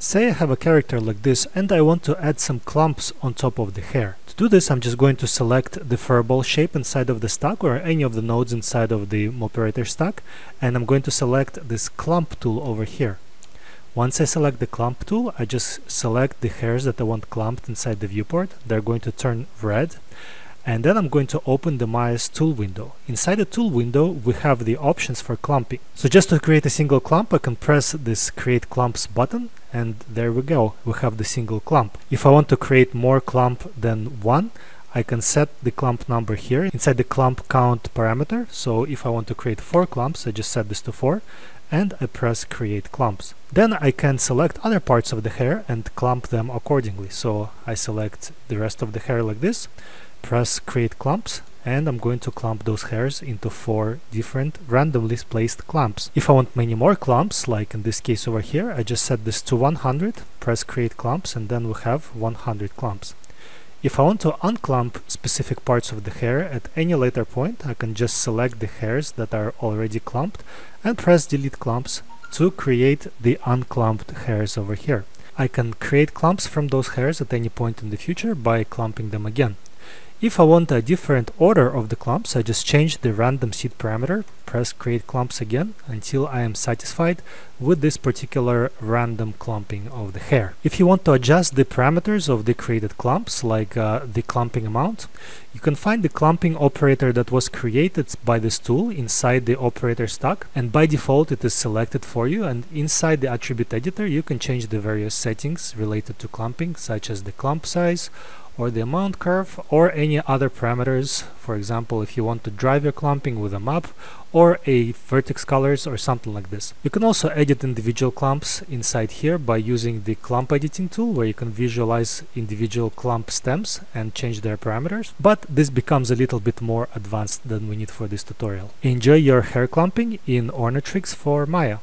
Say I have a character like this and I want to add some clumps on top of the hair. To do this, I'm just going to select the furball shape inside of the stack or any of the nodes inside of the operator stack, and I'm going to select this clump tool over here. Once I select the clump tool, I just select the hairs that I want clumped inside the viewport. They're going to turn red. And then I'm going to open the Maya's tool window. Inside the tool window, we have the options for clumping. So just to create a single clump, I can press this Create Clumps button, and there we go, we have the single clump. If I want to create more clump than one, I can set the clump number here inside the clump count parameter. So if I want to create 4 clumps, I just set this to 4, and I press Create Clumps. Then I can select other parts of the hair and clump them accordingly. So I select the rest of the hair like this, press Create Clumps, and I'm going to clump those hairs into 4 different randomly placed clumps. If I want many more clumps, like in this case over here, I just set this to 100, press Create Clumps, and then we have 100 clumps. If I want to unclump specific parts of the hair at any later point, I can just select the hairs that are already clumped and press Delete Clumps to create the unclumped hairs over here. I can create clumps from those hairs at any point in the future by clumping them again. If I want a different order of the clumps, I just change the random seed parameter, press Create Clumps again until I am satisfied with this particular random clumping of the hair. If you want to adjust the parameters of the created clumps, like the clumping amount, you can find the clumping operator that was created by this tool inside the operator stack, and by default it is selected for you, and inside the attribute editor you can change the various settings related to clumping, such as the clump size, or the amount curve, or any other parameters. For example, if you want to drive your clumping with a map or a vertex colors or something like this. You can also edit individual clumps inside here by using the clump editing tool, where you can visualize individual clump stems and change their parameters, but this becomes a little bit more advanced than we need for this tutorial. Enjoy your hair clumping in Ornatrix for Maya.